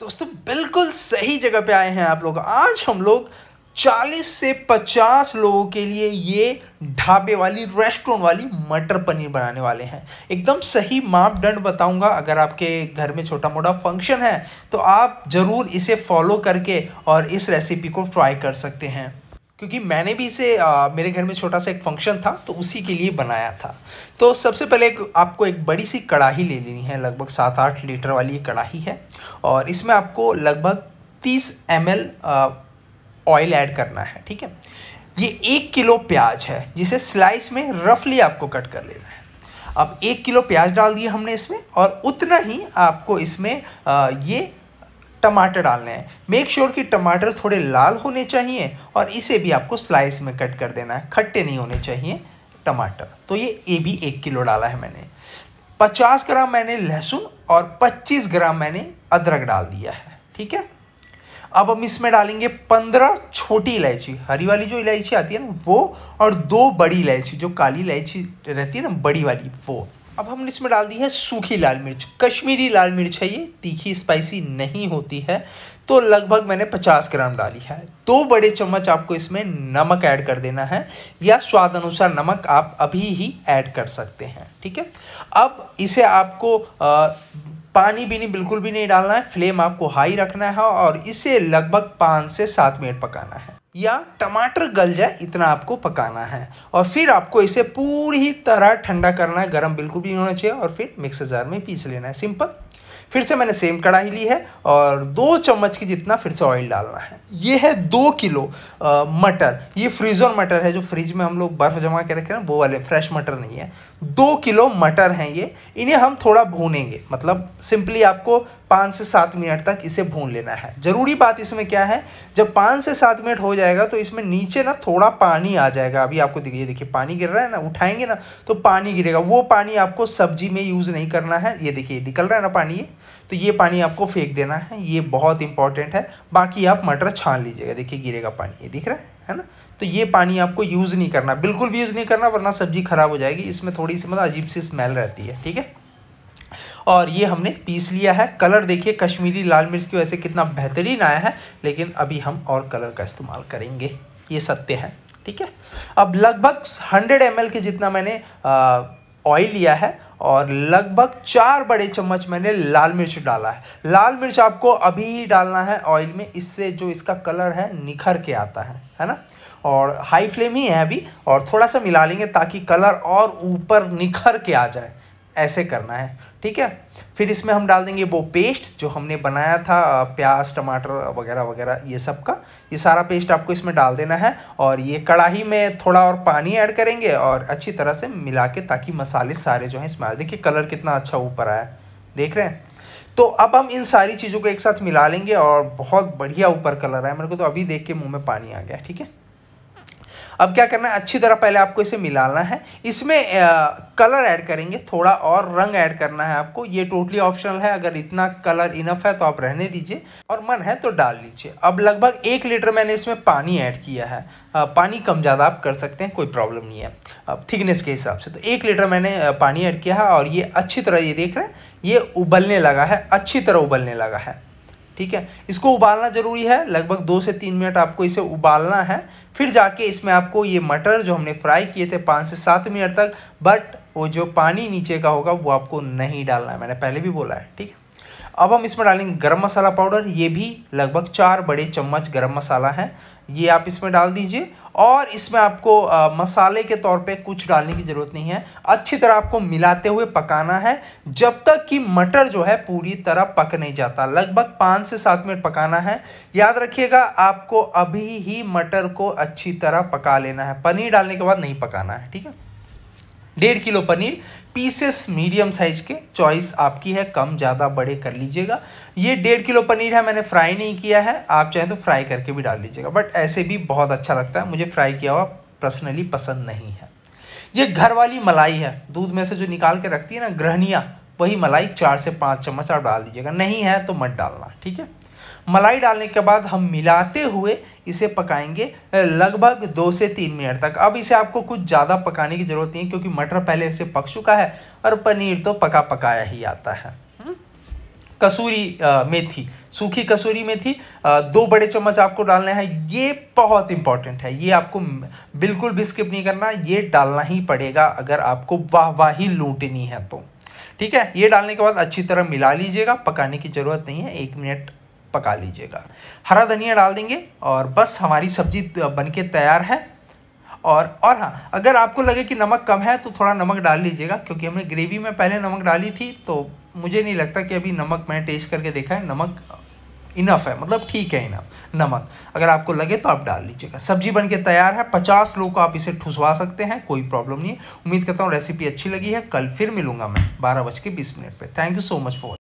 दोस्तों बिल्कुल सही जगह पे आए हैं आप लोग। आज हम लोग 40 से 50 लोगों के लिए ये ढाबे वाली रेस्टोरेंट वाली मटर पनीर बनाने वाले हैं। एकदम सही मापदंड बताऊंगा। अगर आपके घर में छोटा मोटा फंक्शन है तो आप ज़रूर इसे फॉलो करके और इस रेसिपी को ट्राई कर सकते हैं, क्योंकि मैंने भी इसे मेरे घर में छोटा सा एक फंक्शन था तो उसी के लिए बनाया था। तो सबसे पहले आपको एक बड़ी सी कढ़ाई ले लेनी है, लगभग 7-8 लीटर वाली ये कढ़ाई है, और इसमें आपको लगभग 30 ml ऑयल ऐड करना है। ठीक है, ये 1 किलो प्याज है जिसे स्लाइस में रफली आपको कट कर लेना है। अब 1 किलो प्याज डाल दिए हमने इसमें, और उतना ही आपको इसमें ये टमाटर डालने हैं। मेक श्योर कि टमाटर थोड़े लाल होने चाहिए और इसे भी आपको स्लाइस में कट कर देना है, खट्टे नहीं होने चाहिए टमाटर। तो ये भी 1 किलो डाला है मैंने। 50 ग्राम मैंने लहसुन और 25 ग्राम मैंने अदरक डाल दिया है। ठीक है, अब हम इसमें डालेंगे 15 छोटी इलायची, हरी वाली जो इलायची आती है ना वो, और 2 बड़ी इलायची, जो काली इलायची रहती है ना बड़ी वाली वो। अब हमने इसमें डाल दी है सूखी लाल मिर्च, कश्मीरी लाल मिर्च है ये, तीखी स्पाइसी नहीं होती है। तो लगभग मैंने 50 ग्राम डाली है। 2 बड़े चम्मच आपको इसमें नमक ऐड कर देना है, या स्वाद अनुसार नमक आप अभी ही ऐड कर सकते हैं। ठीक है, अब इसे आपको पानी भी नहीं, बिल्कुल भी नहीं डालना है। फ्लेम आपको हाई रखना है और इसे लगभग 5 से 7 मिनट पकाना है, या टमाटर गल जाए इतना आपको पकाना है। और फिर आपको इसे पूरी तरह ठंडा करना है, गरम बिल्कुल भी नहीं होना चाहिए, और फिर मिक्सर जार में पीस लेना है सिंपल। फिर से मैंने सेम कढ़ाई ली है और 2 चम्मच की जितना फिर से ऑयल डालना है। ये है 2 किलो मटर, ये फ्रीजर मटर है, जो फ्रिज में हम लोग बर्फ़ जमा के रखे हैं वो वाले, फ्रेश मटर नहीं है। 2 किलो मटर हैं ये, इन्हें हम थोड़ा भूनेंगे, मतलब सिंपली आपको 5 से 7 मिनट तक इसे भून लेना है। ज़रूरी बात इसमें क्या है, जब 5 से 7 मिनट हो जाएगा तो इसमें नीचे ना थोड़ा पानी आ जाएगा। अभी आपको देखिए, देखिए पानी गिर रहा है ना, उठाएंगे ना तो पानी गिरेगा। वो पानी आपको सब्जी में यूज़ नहीं करना है। ये देखिए निकल रहा है ना पानी, तो ये पानी आपको फेंक देना है, ये बहुत इंपॉर्टेंट है। बाकी आप मटर छान लीजिएगा, देखिए गिरेगा पानी, ये दिख रहा है ना। तो ये पानी आपको यूज़ नहीं करना, बिल्कुल भी यूज़ नहीं करना, वरना सब्जी ख़राब हो जाएगी। इसमें थोड़ी सी मतलब अजीब सी स्मेल रहती है। ठीक है, और ये हमने पीस लिया है। कलर देखिए कश्मीरी लाल मिर्च की वजह से कितना बेहतरीन आया है, लेकिन अभी हम और कलर का इस्तेमाल करेंगे, ये सत्य है। ठीक है, अब लगभग 100 ml के जितना मैंने ऑयल लिया है, और लगभग 4 बड़े चम्मच मैंने लाल मिर्च डाला है। लाल मिर्च आपको अभी ही डालना है ऑयल में, इससे जो इसका कलर है निखर के आता है ना। और हाई फ्लेम ही है अभी, और थोड़ा सा मिला लेंगे ताकि कलर और ऊपर निखर के आ जाए, ऐसे करना है। ठीक है, फिर इसमें हम डाल देंगे वो पेस्ट जो हमने बनाया था, प्याज टमाटर वगैरह वगैरह ये सब का, ये सारा पेस्ट आपको इसमें डाल देना है। और ये कढ़ाई में थोड़ा और पानी ऐड करेंगे और अच्छी तरह से मिला के, ताकि मसाले सारे जो हैं इसमें आ। देखिए कलर कितना अच्छा ऊपर आया, देख रहे हैं। तो अब हम इन सारी चीज़ों को एक साथ मिला लेंगे और बहुत बढ़िया ऊपर कलर आया, मेरे को तो अभी देख के मुँह में पानी आ गया। ठीक है, अब क्या करना है, अच्छी तरह पहले आपको इसे मिलाना है। इसमें कलर ऐड करेंगे, थोड़ा और रंग ऐड करना है आपको, ये टोटली ऑप्शनल है। अगर इतना कलर इनफ है तो आप रहने दीजिए, और मन है तो डाल लीजिए। अब लगभग 1 लीटर मैंने इसमें पानी ऐड किया है। पानी कम ज़्यादा आप कर सकते हैं, कोई प्रॉब्लम नहीं है, अब थिकनेस के हिसाब से। तो 1 लीटर मैंने पानी ऐड किया है, और ये अच्छी तरह, ये देख रहे हैं, ये उबलने लगा है, अच्छी तरह उबलने लगा है। ठीक है, इसको उबालना ज़रूरी है, लगभग 2 से 3 मिनट आपको इसे उबालना है। फिर जाके इसमें आपको ये मटर जो हमने फ्राई किए थे 5 से 7 मिनट तक, बट वो जो पानी नीचे का होगा वो आपको नहीं डालना है, मैंने पहले भी बोला है। ठीक है, अब हम इसमें डालेंगे गरम मसाला पाउडर, ये भी लगभग 4 बड़े चम्मच गरम मसाला है, ये आप इसमें डाल दीजिए। और इसमें आपको मसाले के तौर पे कुछ डालने की ज़रूरत नहीं है, अच्छी तरह आपको मिलाते हुए पकाना है जब तक कि मटर जो है पूरी तरह पक नहीं जाता। लगभग 5 से 7 मिनट पकाना है। याद रखिएगा, आपको अभी ही मटर को अच्छी तरह पका लेना है, पनीर डालने के बाद नहीं पकाना है। ठीक है, 1.5 kilo paneer, pieces medium size के, चॉइस आपकी है, कम ज़्यादा बड़े कर लीजिएगा। ये 1.5 किलो पनीर है, मैंने फ्राई नहीं किया है, आप चाहें तो फ्राई करके भी डाल लीजिएगा, बट ऐसे भी बहुत अच्छा लगता है। मुझे फ्राई किया हुआ पर्सनली पसंद नहीं है। ये घर वाली मलाई है, दूध में से जो निकाल के रखती है ना गृहणियाँ, वही मलाई 4 से 5 चम्मच आप डाल दीजिएगा, नहीं है तो मत डालना। ठीक है, मलाई डालने के बाद हम मिलाते हुए इसे पकाएंगे लगभग 2 से 3 मिनट तक। अब इसे आपको कुछ ज़्यादा पकाने की ज़रूरत नहीं है, क्योंकि मटर पहले से पक चुका है और पनीर तो पका पकाया ही आता है। कसूरी मेथी, सूखी कसूरी मेथी 2 बड़े चम्मच आपको डालना है। ये बहुत इंपॉर्टेंट है, ये आपको बिल्कुल भी स्किप नहीं करना, ये डालना ही पड़ेगा अगर आपको वाहवाही लूटनी है तो। ठीक है, ये डालने के बाद अच्छी तरह मिला लीजिएगा, पकाने की ज़रूरत नहीं है, 1 मिनट पका लीजिएगा। हरा धनिया डाल देंगे और बस हमारी सब्जी बनके तैयार है। और हाँ, अगर आपको लगे कि नमक कम है तो थोड़ा नमक डाल लीजिएगा, क्योंकि हमने ग्रेवी में पहले नमक डाली थी तो मुझे नहीं लगता कि अभी नमक, मैंने टेस्ट करके देखा है, नमक इनफ है, मतलब ठीक है इनफ नमक। अगर आपको लगे तो आप डाल लीजिएगा। सब्जी बनके तैयार है, 50 लोग को आप इसे ठुसवा सकते हैं, कोई प्रॉब्लम नहीं है। उम्मीद करता हूँ रेसिपी अच्छी लगी है। कल फिर मिलूंगा मैं 12:20 पे। Thank you so much for